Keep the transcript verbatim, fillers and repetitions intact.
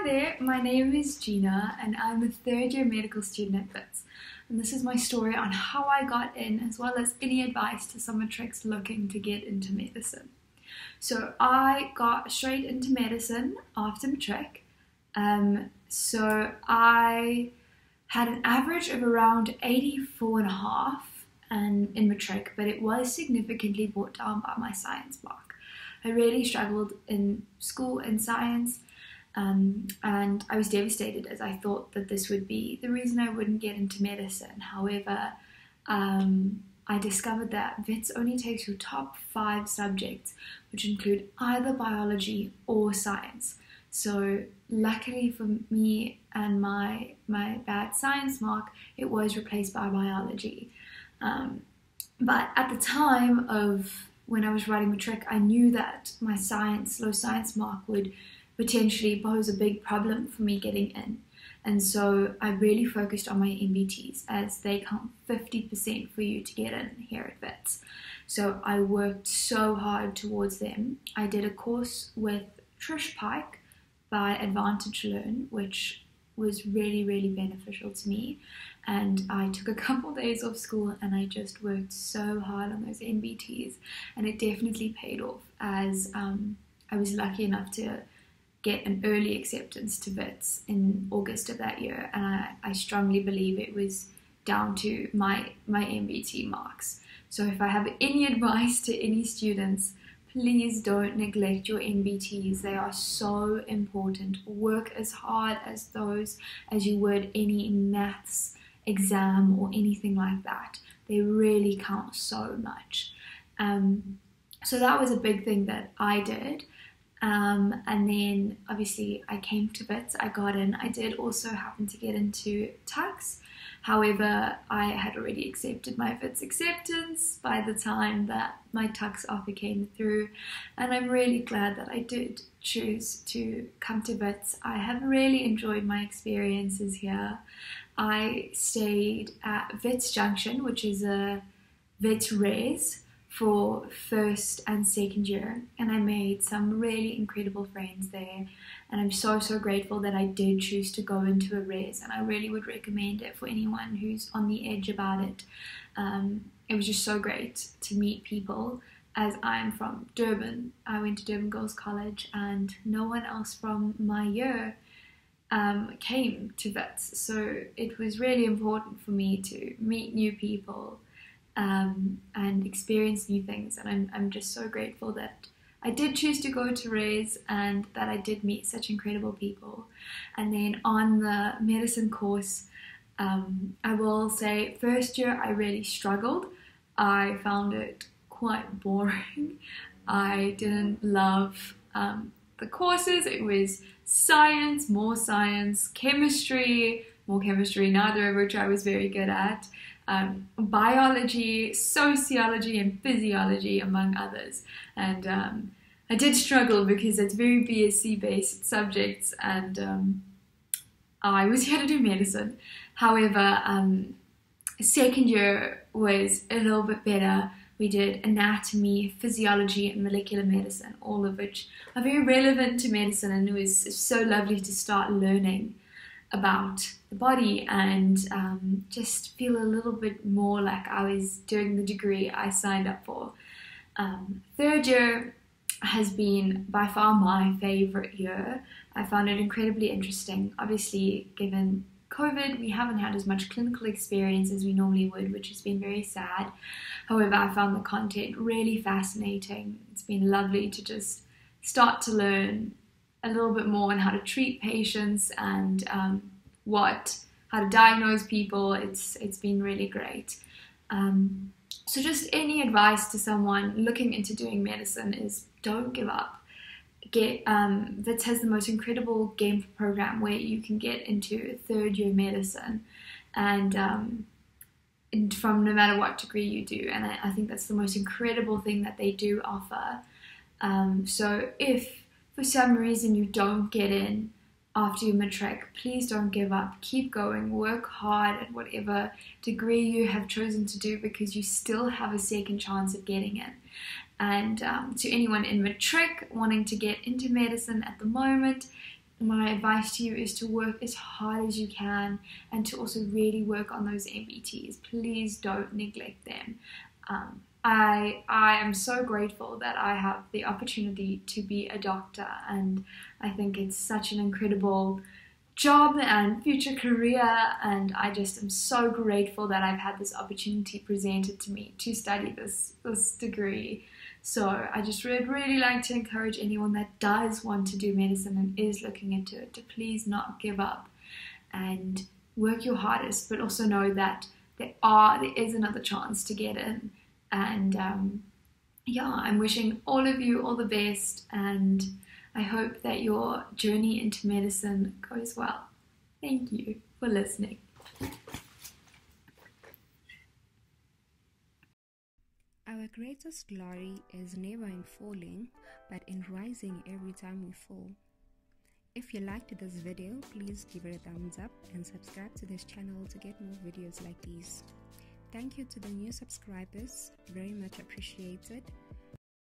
Hi there, my name is Gina and I'm a third year medical student at BITS, and this is my story on how I got in, as well as any advice to summer tricks looking to get into medicine. So I got straight into medicine after matric, um, so I had an average of around eighty-four and a half um, in matric, but it was significantly brought down by my science block. I really struggled in school in science. Um, and I was devastated, as I thought that this would be the reason I wouldn't get into medicine. However, um, I discovered that VITS only takes your top five subjects, which include either biology or science. So luckily for me and my, my bad science mark, it was replaced by biology. Um, but at the time of when I was writing matric, I knew that my science, low science mark would potentially pose a big problem for me getting in. And so I really focused on my M B Ts, as they count fifty percent for you to get in here at VITS. So I worked so hard towards them. I did a course with Trish Pike by Advantage Learn, which was really, really beneficial to me. And I took a couple days off school and I just worked so hard on those M B Ts. And it definitely paid off, as um, I was lucky enough to get an early acceptance to VITS in August of that year, and I, I strongly believe it was down to my, my M B T marks. So if I have any advice to any students, please don't neglect your M B Ts. They are so important. Work as hard as those as you would any maths exam or anything like that. They really count so much. Um, so that was a big thing that I did. Um, and then obviously I came to VITS, I got in. I did also happen to get into Tuks. However, I had already accepted my VITS acceptance by the time that my Tuks offer came through, and I'm really glad that I did choose to come to VITS. I have really enjoyed my experiences here. I stayed at Wits Junction, which is a VITS res, for first and second year, and I made some really incredible friends there, and I'm so so grateful that I did choose to go into a res, and I really would recommend it for anyone who's on the edge about it. Um, it was just so great to meet people, as I'm from Durban. I went to Durban Girls College and no one else from my year um, came to VITS, so it was really important for me to meet new people Um, and experience new things, and I'm, I'm just so grateful that I did choose to go to res and that I did meet such incredible people. And then on the medicine course, um, I will say first year I really struggled. I found it quite boring. I didn't love um, the courses. It was science, more science, chemistry, more chemistry, neither of which I was very good at. Um, biology, sociology and physiology, among others, and um, I did struggle because it's very B S c based subjects, and um, I was here to do medicine. However, um, second year was a little bit better. We did anatomy, physiology and molecular medicine, all of which are very relevant to medicine, and it was so lovely to start learning about the body and um, just feel a little bit more like I was doing the degree I signed up for. Um, third year has been by far my favourite year. I found it incredibly interesting. Obviously, given COVID, we haven't had as much clinical experience as we normally would, which has been very sad. However, I found the content really fascinating. It's been lovely to just start to learn a little bit more on how to treat patients and um, what how to diagnose people. It's it's been really great. Um, so just any advice to someone looking into doing medicine is don't give up. Get um, VITS has the most incredible game program where you can get into third year medicine, and um, and from no matter what degree you do. And I, I think that's the most incredible thing that they do offer. Um, so if for some reason you don't get in after your matric, please don't give up. Keep going. Work hard at whatever degree you have chosen to do, because you still have a second chance of getting in. And um, to anyone in matric wanting to get into medicine at the moment, my advice to you is to work as hard as you can and to also really work on those M B Ts. Please don't neglect them. Um, I, I am so grateful that I have the opportunity to be a doctor, and I think it's such an incredible job and future career, and I just am so grateful that I've had this opportunity presented to me to study this, this degree. So I just would really like to encourage anyone that does want to do medicine and is looking into it to please not give up and work your hardest, but also know that there are there is another chance to get in. And um, yeah, I'm wishing all of you all the best, and I hope that your journey into medicine goes well. Thank you for listening. Our greatest glory is never in falling, but in rising every time we fall. If you liked this video, please give it a thumbs up and subscribe to this channel to get more videos like these. Thank you to the new subscribers, very much appreciated.